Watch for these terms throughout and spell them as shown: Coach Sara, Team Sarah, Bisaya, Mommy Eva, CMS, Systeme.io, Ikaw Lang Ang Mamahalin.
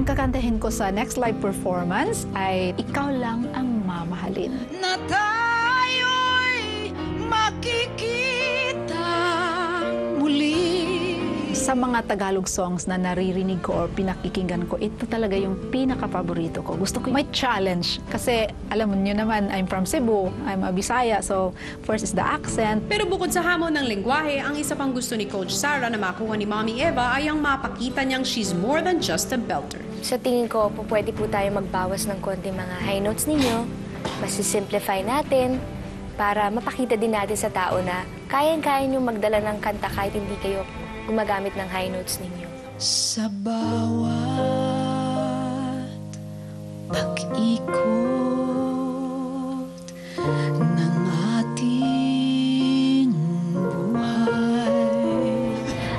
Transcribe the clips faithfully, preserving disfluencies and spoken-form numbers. ang kakantahin ko sa next live performance ay Ikaw Lang Ang Mamahalin. Na tayo'y makikita muli. Sa mga Tagalog songs na naririnig ko or pinakikinggan ko, ito talaga yung pinaka-paborito ko. Gusto ko may challenge. Kasi alam niyo naman, I'm from Cebu, I'm a Bisaya, so first is the accent. Pero bukod sa hamon ng lengguwahe, ang isa pang gusto ni Coach Sara na makuha ni Mommy Eva ay ang mapakita niyang she's more than just a belter. Sa tingin ko, po, pwede po tayo magbawas ng konti mga high notes ninyo, masisimplify natin, para mapakita din natin sa tao na kayang-kaya niyong magdala ng kanta kahit hindi kayo gumagamit ng high notes ninyo. Sa bawat pag-ikot ng ating buhay.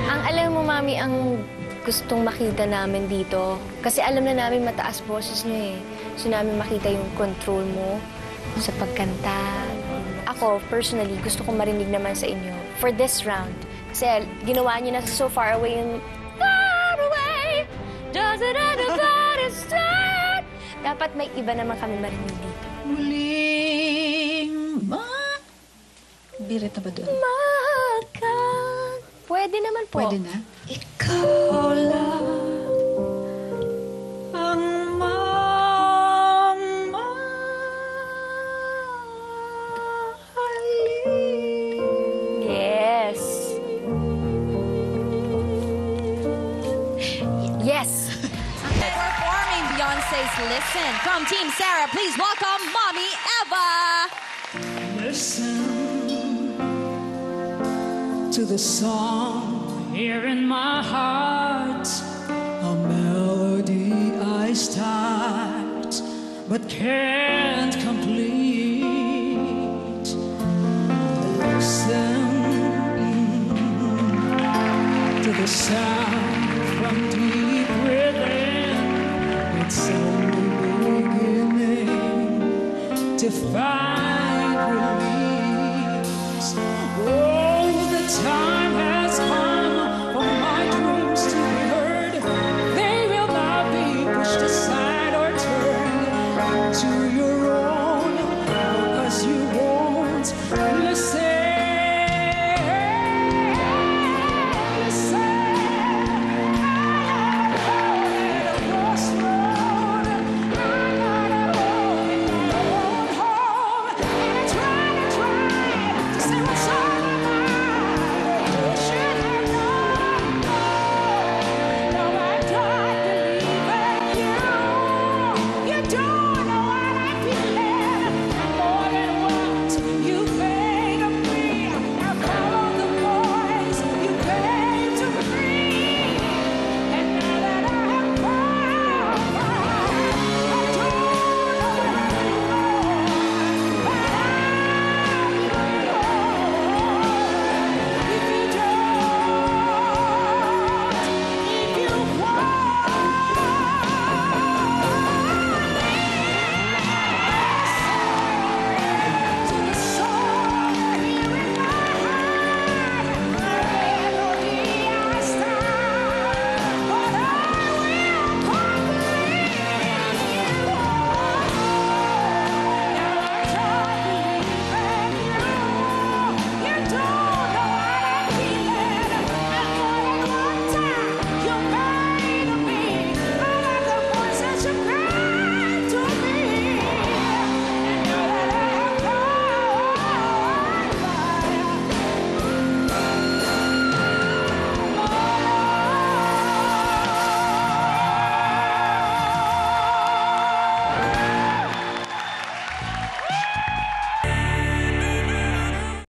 Ang alam mo, Mami, ang gustong makita namin dito, kasi alam na namin mataas boses niyo eh. So namin makita yung control mo sa pagkanta. Ako, personally, gusto kong marinig naman sa inyo for this round. Kasi ginawa niyo na so far away yung far away, doesn't anybody start? Dapat may iba naman kami marinig dito. Muling ma... Birit na ba doon? Maka... Pwede naman po. Pwede na? Ikaw lang ang mamahalin. Yes. Yes. Performing Beyonce's Listen. From Team Sarah, please welcome Mommy Eva. Listen to the song here in my heart, a melody I start but can't complete. Listen to the sound from deep within, it's only beginning to find.